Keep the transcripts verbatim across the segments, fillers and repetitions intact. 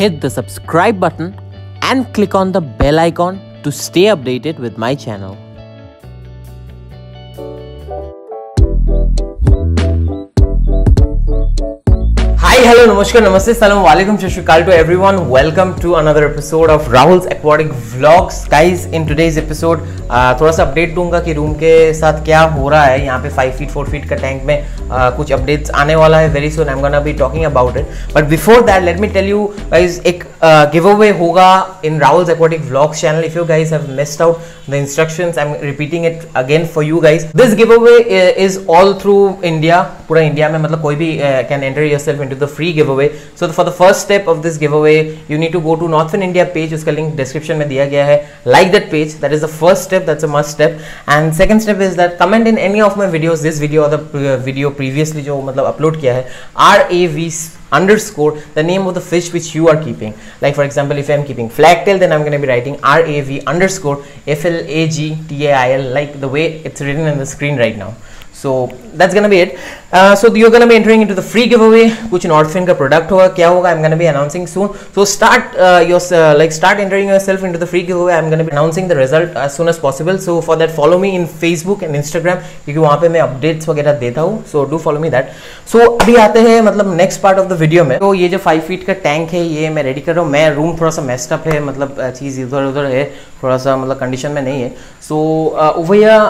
hit the subscribe button and click on the bell icon to stay updated with my channel. Hi, hello, namaskar, namaste, salam, walaikum, shashukal to everyone. Welcome to another episode of Rahul's Aquatic Vlogs. Guys, in today's episode, uh, थोड़ा सा update दूंगा कि room के साथ क्या हो रहा है. यहाँ पे five feet, four feet का टैंक में uh, कुछ अपडेट्स आने वाला है very soon. I'm gonna be talking about it. But before that, let me tell you guys, एक uh, giveaway होगा in Rahul's Aquatic Vlogs channel. If you guys have missed out the instructions, I'm repeating it again for you guys. This giveaway is all through India. पूरा India में मतलब कोई भी uh, can enter yourself into the free giveaway. So for the first step of this giveaway, you need to go to Northern India page. उसका link description में दिया गया है. Like that page. That is the first step. That's a must step. And second step is that comment in any of my videos, this video or the video previously जो मतलब upload किया है, R A V underscore the name of the fish which you are keeping. Like for example, if I am keeping flagtail, then I'm going to be writing R A V underscore F L A G T A I L, like the way it's written in the screen right now. So that's gonna be it. Uh, so you're gonna be entering into the free giveaway. कुछ Northern का product होगा, क्या होगा, I'm gonna be announcing soon. So start uh, your uh, like start entering yourself into the free giveaway. I'm gonna be announcing the result as soon as possible. So for that, follow me in Facebook and Instagram क्योंकि वहाँ पे मैं updates वगैरह देता हूँ. So do follow me that. So अभी आते हैं मतलब next part of the video में. तो ये जो five feet का tank है, ये मैं ready कर रहा हूँ. मैं room थोड़ा सा messed up है, मतलब चीज़ इधर उधर है, थोड़ा सा मतलब कंडीशन में नहीं है. सो भैया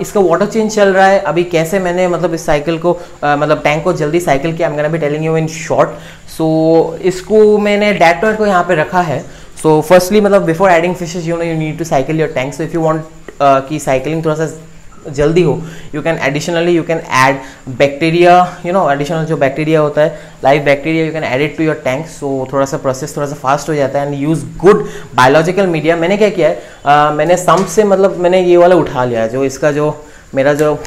इसका वाटर चेंज चल रहा है अभी. कैसे मैंने मतलब इस साइकिल को uh, मतलब टैंक को जल्दी साइकिल किया, I'm gonna be telling you in short. So so, इसको मैंने डैटर को यहाँ पे रखा है. सो फर्स्टली मतलब before adding fishes you know you need to cycle your tank. So if you want कि साइकिलिंग थोड़ा सा जल्दी हो, you can additionally you can add bacteria, you know additional जो बैक्टीरिया होता है, live bacteria, you can add it to your tank. So थोड़ा सा प्रोसेस थोड़ा सा फास्ट हो जाता है. And use good biological media. मैंने क्या किया है, uh, मैंने सम्प से मतलब मैंने ये वाला उठा लिया, जो इसका जो मेरा जो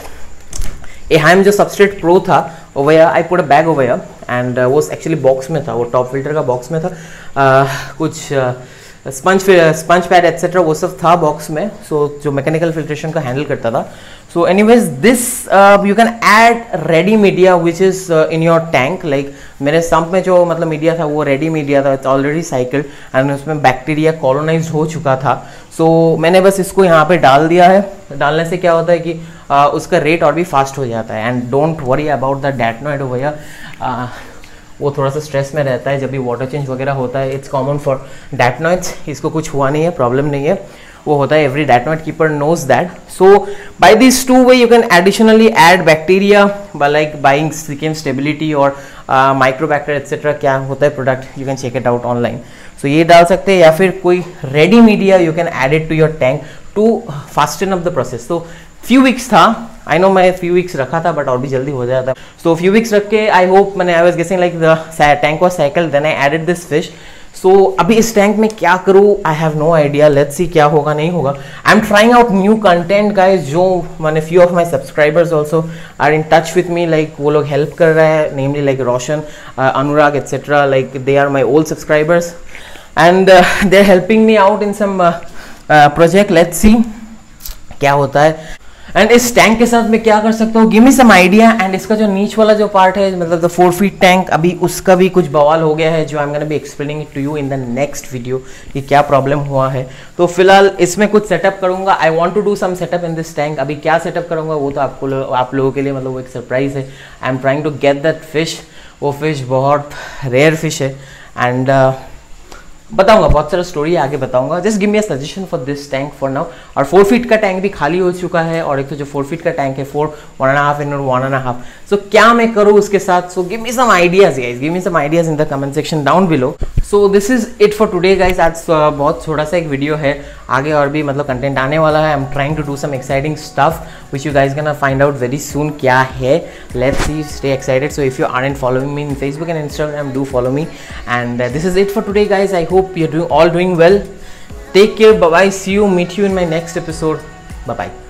एहाइम जो सबस्ट्रेट प्रो था over here, I put a bag over here and uh, वो actually बॉक्स में था, वो टॉप फिल्टर का बॉक्स में था. uh, कुछ स्पंज स्पंज पैड एट्सेट्रा वो सब था बॉक्स में. सो so, जो मैकेनिकल फिल्ट्रेशन का हैंडल करता था. So anyways this you can add ready media which is in your tank. Like मेरे सम्प में जो मतलब मीडिया था वो रेडी मीडिया था, इट्स ऑलरेडी साइकिल्ड एंड उसमें बैक्टीरिया कॉलोनाइज हो चुका था. सो so, मैंने बस इसको यहाँ पे डाल दिया है. डालने से क्या होता है कि uh, उसका रेट और भी फास्ट हो जाता है. And don't worry about the datnoid भैया, वो थोड़ा सा स्ट्रेस में रहता है जब भी वाटर चेंज वगैरह होता है. It's common for datnoids. इसको कुछ हुआ नहीं है, प्रॉब्लम नहीं है, वो होता है. Every datnoid keeper knows that. So by this to way you can additionally add bacteria by like buying Seachem stability और माइक्रोबैक्टर एट्सेट्रा. क्या होता है product, you can check it out online. So ये डाल सकते हैं या फिर कोई ready media you can add it to your tank to fasten up the process. तो फ्यू वीक्स था, आई नो मैं फ्यू वीक्स रखा था बट और भी जल्दी हो जाता. सो फ्यू वीक्स रख के आई होप मैंने I was guessing like the tank was cycle then I added this fish. So अभी इस टैंक में क्या करूँ, I have no idea. Let's see क्या होगा नहीं होगा. I am trying out new content guys. जो मैंने few of my subscribers also are in touch with me, like वो लोग हेल्प कर रहे हैं, namely like Roshan, Anurag etcetera. Like they are my old subscribers and they are helping me out in some project. Let's see क्या होता है. And इस tank के साथ मैं क्या कर सकता हूँ, give me some idea. And इसका जो नीच वाला जो पार्ट है मतलब द फोर फीट टैंक, अभी उसका भी कुछ बवाल हो गया है, जो I am gonna be explaining to you in the next video कि क्या प्रॉब्लम हुआ है. तो फिलहाल इसमें कुछ सेटअप करूँगा. I want to do some setup in this tank. अभी क्या सेटअप करूँगा वो तो आपको आप लोगों के लिए मतलब वो एक सरप्राइज़ है. I am trying to get that fish. वो फिश बहुत रेयर फिश है एंड बताऊंगा, बहुत सारा स्टोरी आगे बताऊंगा. Just give me a suggestion for this tank for now. और फोर फीट का टैंक भी खाली हो चुका है. और एक तो जो फोर फीट का टैंक है, four one and half in और वन एंड हाफ. सो क्या मैं करूँ उसके साथ. So give me some ideas guys, give me some ideas in the comment section down below. So this is it for today guys. आज बहुत थोड़ा सा एक वीडियो है, आगे और भी मतलब कंटेंट आने वाला है. I am trying to do some exciting stuff which you guys can find out very soon क्या है. Let's see, stay excited. So if you aren't following me in Facebook and Instagram, do follow me. And this is it for today guys. I hope you're doing all doing well. Take care, bye bye, see you, meet you in my next episode. Bye bye.